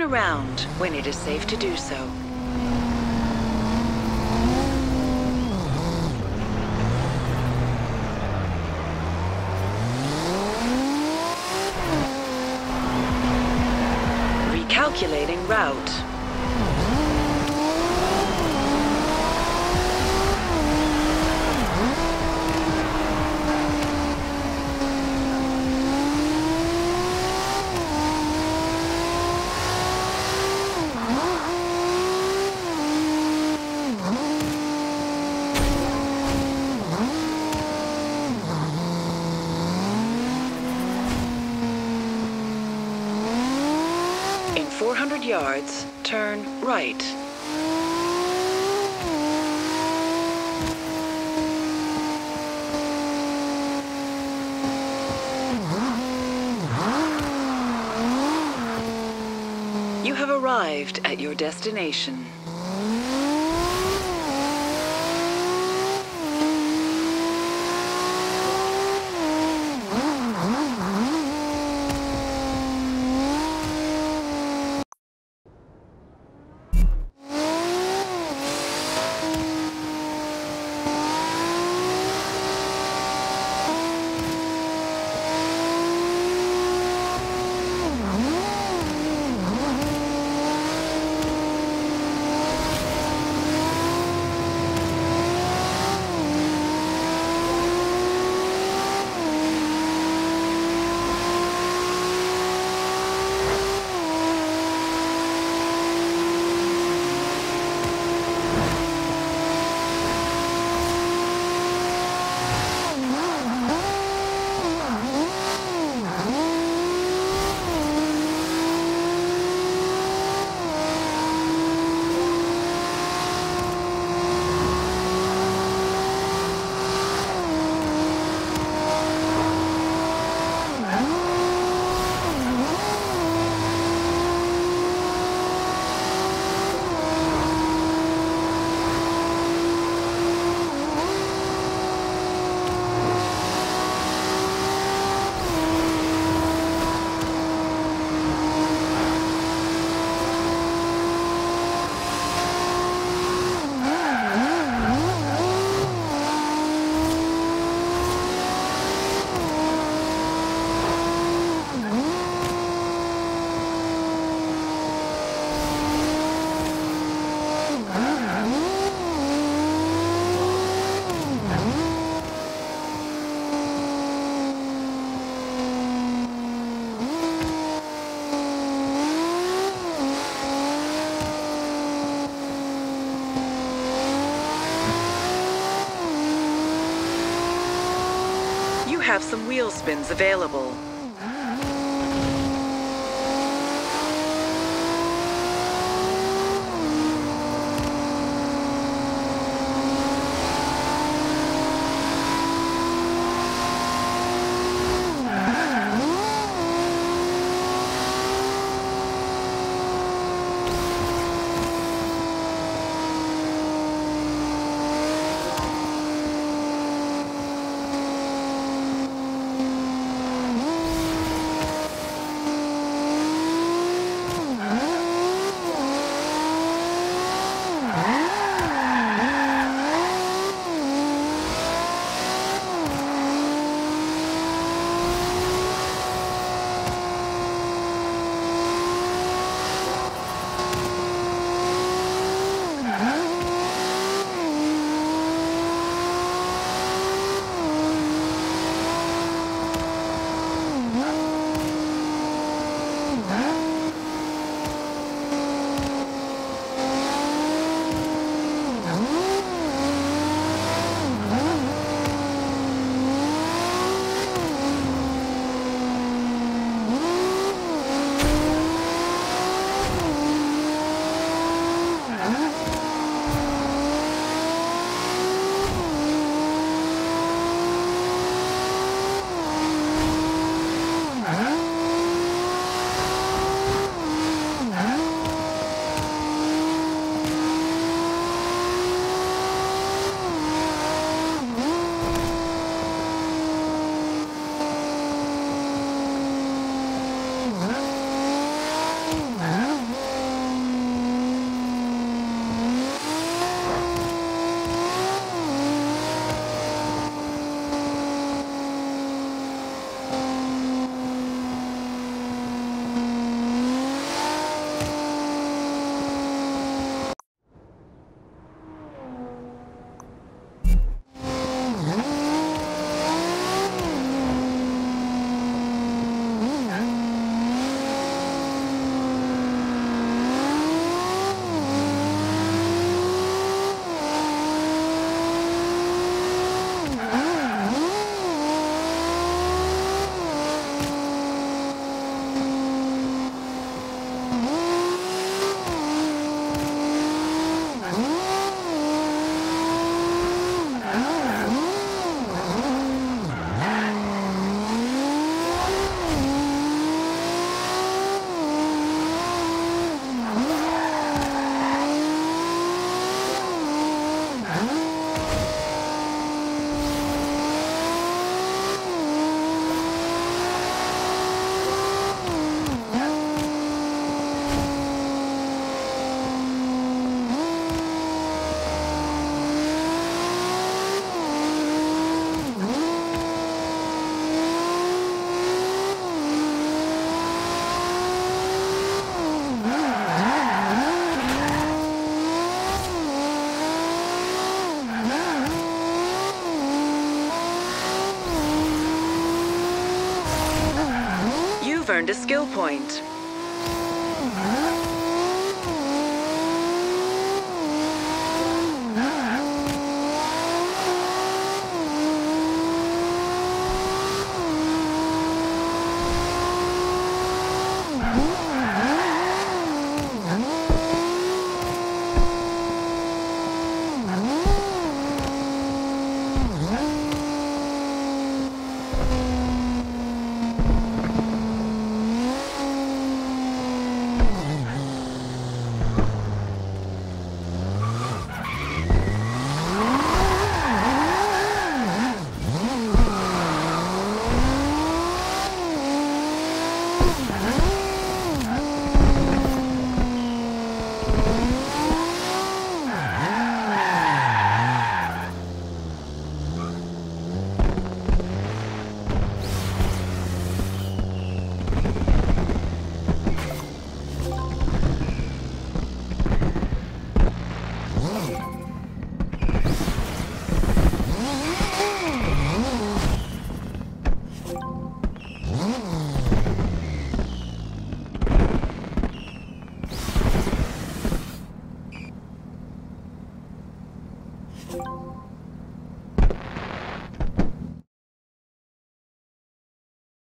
turn around when it is safe to do so. Recalculating route. In 400 yards, turn right. You have arrived at your destination. Have some wheel spins available. a skill point.